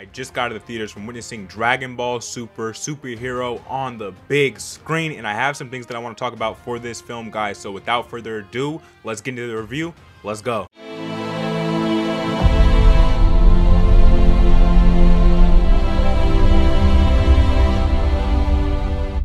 I just got out of the theaters from witnessing Dragon Ball Super Superhero on the big screen, and I have some things that I want to talk about for this film, guys. So without further ado, let's get into the review. Let's go.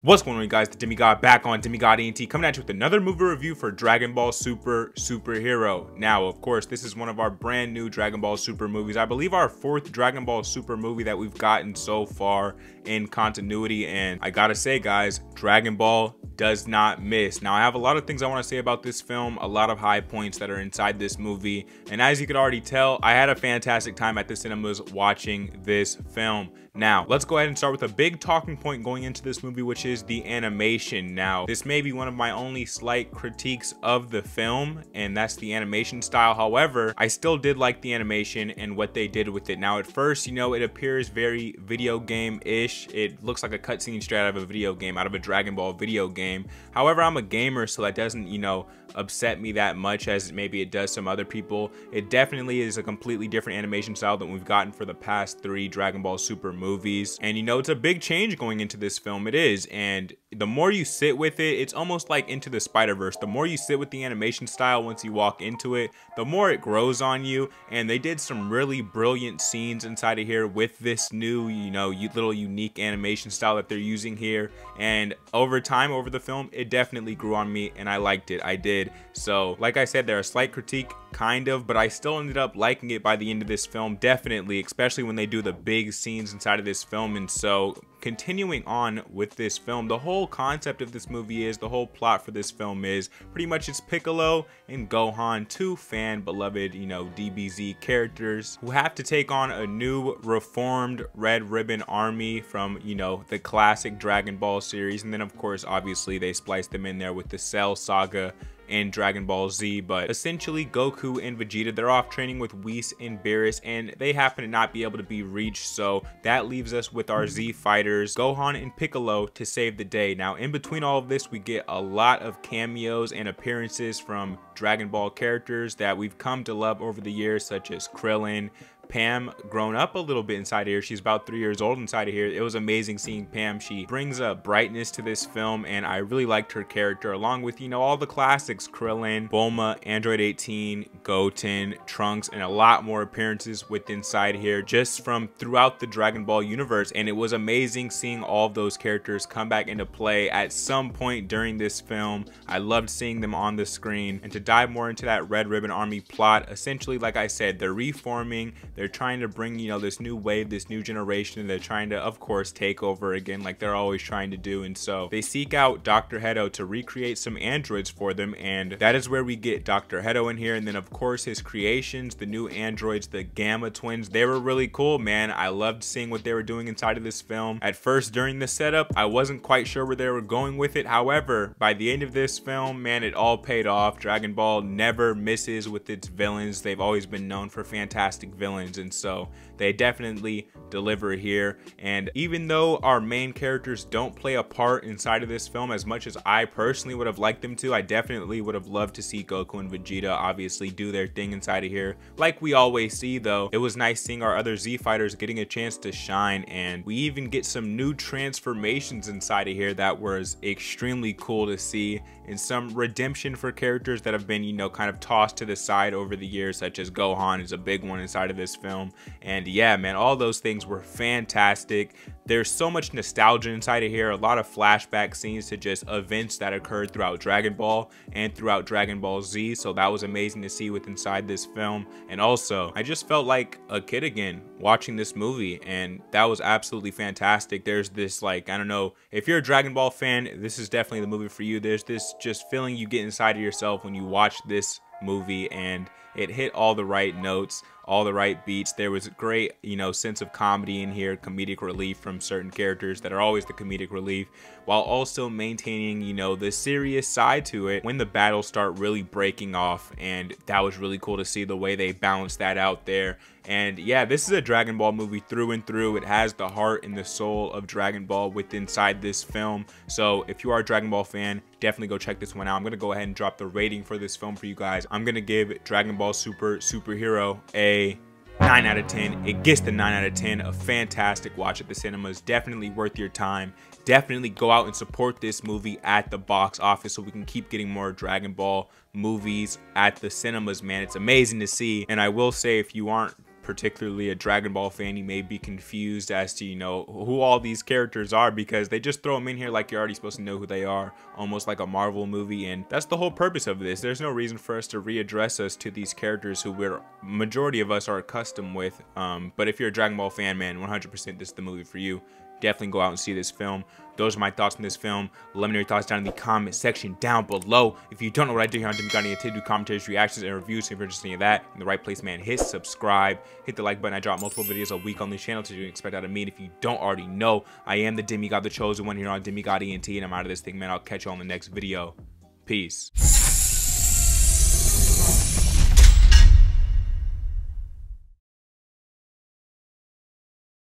What's going on, guys? The Demigod back on Demigod ENT, coming at you with another movie review for Dragon Ball Super Superhero. Now, of course, this is one of our brand new Dragon Ball Super movies. I believe our fourth Dragon Ball Super movie that we've gotten so far in continuity. And I gotta say, guys, Dragon Ball does not miss. Now, I have a lot of things I want to say about this film, a lot of high points that are inside this movie. And as you could already tell, I had a fantastic time at the cinemas watching this film. Now, let's go ahead and start with a big talking point going into this movie, which is the animation. Now, this may be one of my only slight critiques of the film, and that's the animation style. However, I still did like the animation and what they did with it. Now, at first, you know, it appears very video game-ish. It looks like a cutscene straight out of a video game, out of a Dragon Ball video game. However, I'm a gamer, so that doesn't, you know, upset me that much as maybe it does some other people. It definitely is a completely different animation style than we've gotten for the past three Dragon Ball Super movies. And you know, it's a big change going into this film. It is. And the more you sit with it, it's almost like Into the Spider-Verse. The more you sit with the animation style once you walk into it, the more it grows on you. And they did some really brilliant scenes inside of here with this new, you know, little unique animation style that they're using here. And over time, over the film, it definitely grew on me and I liked it. I did. So like I said, they're a slight critique, kind of, but I still ended up liking it by the end of this film, definitely, especially when they do the big scenes inside of this film. And so continuing on with this film, the whole concept of this movie is, the whole plot for this film is pretty much it's Piccolo and Gohan, two fan beloved, you know, DBZ characters who have to take on a new reformed Red Ribbon Army from, you know, the classic Dragon Ball series. And then of course, obviously they splice them in there with the Cell Saga in Dragon Ball Z. But essentially Goku and Vegeta, they're off training with Whis and Beerus, and they happen to not be able to be reached, so that leaves us with our Z Fighters, Gohan and Piccolo, to save the day. Now in between all of this, we get a lot of cameos and appearances from Dragon Ball characters that we've come to love over the years, such as Krillin, Pam, grown up a little bit inside of here. She's about 3 years old inside of here. It was amazing seeing Pam. She brings a brightness to this film, and I really liked her character, along with, you know, all the classics, Krillin, Bulma, Android 18, Goten, Trunks, and a lot more appearances with inside here just from throughout the Dragon Ball universe. And it was amazing seeing all of those characters come back into play at some point during this film. I loved seeing them on the screen. And to dive more into that Red Ribbon Army plot, essentially, like I said, they're reforming. They're trying to bring, you know, this new wave, this new generation, and they're trying to, of course, take over again like they're always trying to do. And so they seek out Dr. Hedo to recreate some androids for them, and that is where we get Dr. Hedo in here. And then, of course, his creations, the new androids, the Gamma Twins, they were really cool, man. I loved seeing what they were doing inside of this film. At first, during the setup, I wasn't quite sure where they were going with it. However, by the end of this film, man, it all paid off. Dragon Ball never misses with its villains. They've always been known for fantastic villains. And so they definitely deliver here. And even though our main characters don't play a part inside of this film as much as I personally would have liked them to, I definitely would have loved to see Goku and Vegeta obviously do their thing inside of here. Like we always see though, it was nice seeing our other Z Fighters getting a chance to shine, and we even get some new transformations inside of here that was extremely cool to see, and some redemption for characters that have been, you know, kind of tossed to the side over the years, such as Gohan is a big one inside of this film. And yeah, man, all those things were fantastic. There's so much nostalgia inside of here, a lot of flashback scenes to just events that occurred throughout Dragon Ball and throughout Dragon Ball Z. So that was amazing to see with inside this film. And also, I just felt like a kid again watching this movie, and that was absolutely fantastic. There's this, like, I don't know, if you're a Dragon Ball fan, this is definitely the movie for you. There's this just feeling you get inside of yourself when you watch this movie, and it hit all the right notes, all the right beats. There was a great, you know, sense of comedy in here, comedic relief from certain characters that are always the comedic relief, while also maintaining, you know, the serious side to it when the battles start really breaking off. And that was really cool to see the way they balanced that out there. And yeah, this is a Dragon Ball movie through and through. It has the heart and the soul of Dragon Ball with inside this film. So if you are a Dragon Ball fan, definitely go check this one out. I'm gonna go ahead and drop the rating for this film for you guys. I'm gonna give Dragon Ball Super Superhero a 9 out of 10. It gets the 9 out of 10. A fantastic watch at the cinemas. Definitely worth your time. Definitely go out and support this movie at the box office so we can keep getting more Dragon Ball movies at the cinemas, man. It's amazing to see. And I will say, if you aren't particularly a Dragon Ball fan, you may be confused as to, you know, who all these characters are, because they just throw them in here like you're already supposed to know who they are, almost like a Marvel movie. And that's the whole purpose of this. There's no reason for us to readdress us to these characters who we're, majority of us, are accustomed with. But if you're a Dragon Ball fan, man, 100% this is the movie for you. Definitely go out and see this film. Those are my thoughts on this film. Let me know your thoughts down in the comment section down below. If you don't know what I do here on Demigod ENT, do commentaries, reactions, and reviews. If you're interested in that, in the right place, man, hit subscribe, hit the like button. I drop multiple videos a week on this channel, so you can expect out of me. And if you don't already know, I am the Demigod, the chosen one here on Demigod ENT, and I'm out of this thing, man. I'll catch you on the next video. Peace.